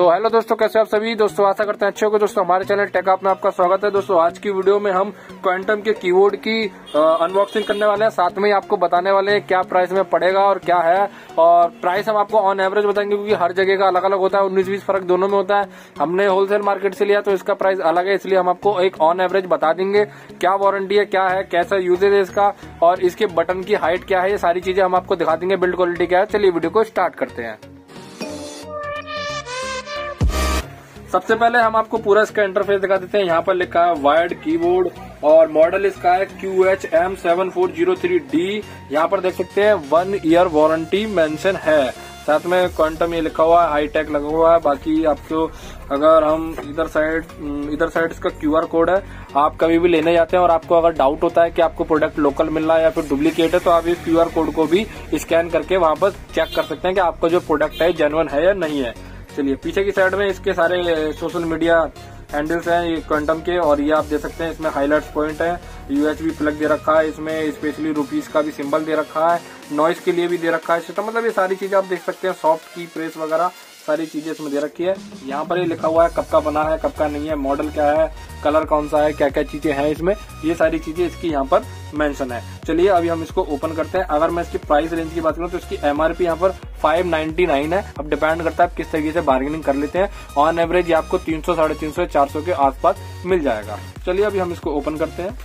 तो हेलो दोस्तों, कैसे आप सभी दोस्तों, आशा करते हैं अच्छे होंगे। दोस्तों हमारे चैनल टेकअप में आपका स्वागत है। दोस्तों आज की वीडियो में हम क्वांटम के कीबोर्ड की अनबॉक्सिंग करने वाले हैं, साथ में ही आपको बताने वाले हैं क्या प्राइस में पड़ेगा और क्या है, और प्राइस हम आपको ऑन एवरेज बताएंगे क्योंकि हर जगह का अलग अलग होता है, 19-20 फर्क दोनों में होता है। हमने होलसेल मार्केट से लिया तो इसका प्राइस अलग है, इसलिए हम आपको एक ऑन एवरेज बता देंगे। क्या वारंटी है, क्या है, कैसा यूजेज है इसका, और इसके बटन की हाइट क्या है, ये सारी चीजें हम आपको दिखा देंगे, बिल्ड क्वालिटी क्या है। चलिए वीडियो को स्टार्ट करते हैं। सबसे पहले हम आपको पूरा इसका इंटरफेस दिखा देते हैं। यहाँ पर लिखा है वायर्ड कीबोर्ड और मॉडल इसका है QHM7403D। यहाँ पर देख सकते हैं 1 ईयर वारंटी मेंशन है, साथ में क्वांटम ये लिखा हुआ है, हाई टेक लगा हुआ है। बाकी आपको अगर हम इधर साइड इसका QR कोड है, आप कभी भी लेने जाते हैं और आपको अगर डाउट होता है कि आपको प्रोडक्ट लोकल मिल रहा है या फिर डुप्लीकेट है, तो आप इस QR कोड को भी स्कैन करके वहाँ पर चेक कर सकते हैं कि आपका जो प्रोडक्ट है जेन्युइन है या नहीं है। चलिए पीछे की साइड में इसके सारे सोशल मीडिया हैंडल्स हैं ये क्वांटम के, और ये आप देख सकते हैं इसमें हाईलाइट्स पॉइंट है, USB प्लग दे रखा है, इसमें स्पेशली रुपीस का भी सिंबल दे रखा है, नॉइस के लिए भी दे रखा है सिस्टम, मतलब ये सारी चीजें आप देख सकते हैं, सॉफ्ट की प्रेस वगैरह सारी चीजें इसमें दे रखी है। यहाँ पर ये लिखा हुआ है कब का बना है, कब का नहीं है, मॉडल क्या है, कलर कौन सा है, क्या क्या चीजें हैं इसमें, ये सारी चीजें इसकी यहाँ पर मेंशन है। चलिए अभी हम इसको ओपन करते हैं। अगर मैं इसकी प्राइस रेंज की बात करूँ तो इसकी MRP यहाँ पर 599 है। अब डिपेंड करता है आप किस तरीके से बार्गेनिंग कर लेते हैं। ऑन एवरेज आपको 300, 350, 400 के आसपास मिल जाएगा। चलिए अभी हम इसको ओपन करते हैं।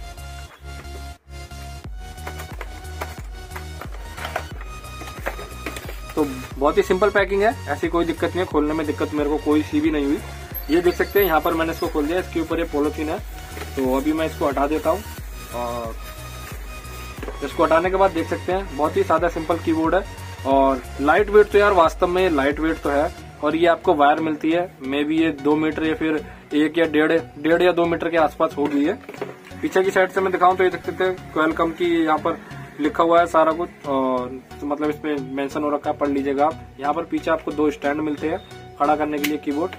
तो बहुत ही सिंपल पैकिंग है, ऐसी कोई दिक्कत नहीं है, खोलने में दिक्कत मेरे को कोई सी भी नहीं हुई। ये देख सकते हैं यहाँ पर मैंने इसको खोल दिया, इसके ऊपर ये पॉलिथीन है, तो अभी मैं इसको हटा देता हूँ। और इसको हटाने के बाद देख सकते हैं बहुत ही सादा सिंपल कीबोर्ड है और लाइट वेट, तो यार वास्तव में लाइट वेट तो है। और ये आपको वायर मिलती है, मे बी ये 2 मीटर या फिर 1 या 1.5 या 2 मीटर के आसपास होगी ये। पीछे की साइड से मैं दिखाऊं तो ये देख सकते हैं क्वालकॉम की यहाँ पर लिखा हुआ है सारा कुछ, और तो मतलब इसमें मेंशन हो रखा है, पढ़ लीजिएगा आप। यहाँ पर पीछे आपको 2 स्टैंड मिलते हैं खड़ा करने के लिए कीबोर्ड।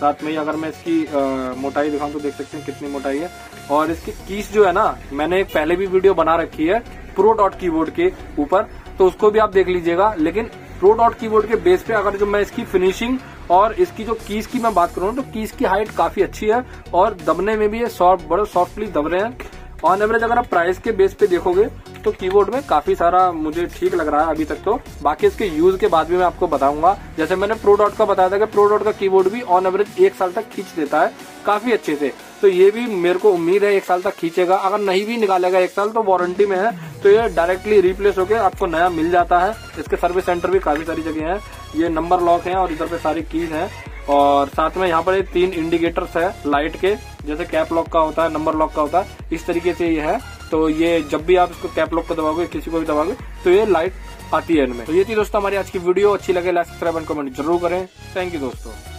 साथ में अगर मैं इसकी मोटाई दिखाऊं तो देख सकते हैं कितनी मोटाई है। और इसकी कीस जो है ना, मैंने पहले भी वीडियो बना रखी है Pro.Keyboard के ऊपर, तो उसको भी आप देख लीजिएगा। लेकिन Pro.Keyboard के बेस पे अगर जो मैं इसकी फिनिशिंग और इसकी जो कीस की मैं बात करूँ तो कीस की हाइट काफी अच्छी है और दबने में भी ये सॉफ्ट, बड़े सॉफ्टली दब रहे हैं। ऑन एवरेज अगर आप प्राइस के बेस पे देखोगे तो कीबोर्ड में काफी सारा मुझे ठीक लग रहा है अभी तक तो। बाकी इसके यूज के बाद भी मैं आपको बताऊंगा, जैसे मैंने Pro.Dot का बताया था कि Pro.Dot का कीबोर्ड भी ऑन एवरेज 1 साल तक खींच देता है काफी अच्छे से, तो ये भी मेरे को उम्मीद है 1 साल तक खींचेगा। अगर नहीं भी निकालेगा 1 साल तो वारंटी में है, तो ये डायरेक्टली रिप्लेस होकर आपको नया मिल जाता है। इसके सर्विस सेंटर भी काफी सारी जगह है। ये नंबर लॉक है और इधर पे सारी कीज है, और साथ में यहाँ पर ये 3 इंडिकेटर्स है लाइट के, जैसे कैप लॉक का होता है, नंबर लॉक का होता है, इस तरीके से ये है। तो ये जब भी आप इसको कैप लॉक को दबाओगे, किसी को भी दबाओगे, तो ये लाइट आती है इनमें। तो ये थी दोस्तों हमारी आज की वीडियो, अच्छी लगे लाइक, सब्सक्राइब एंड कमेंट जरूर करें। थैंक यू दोस्तों।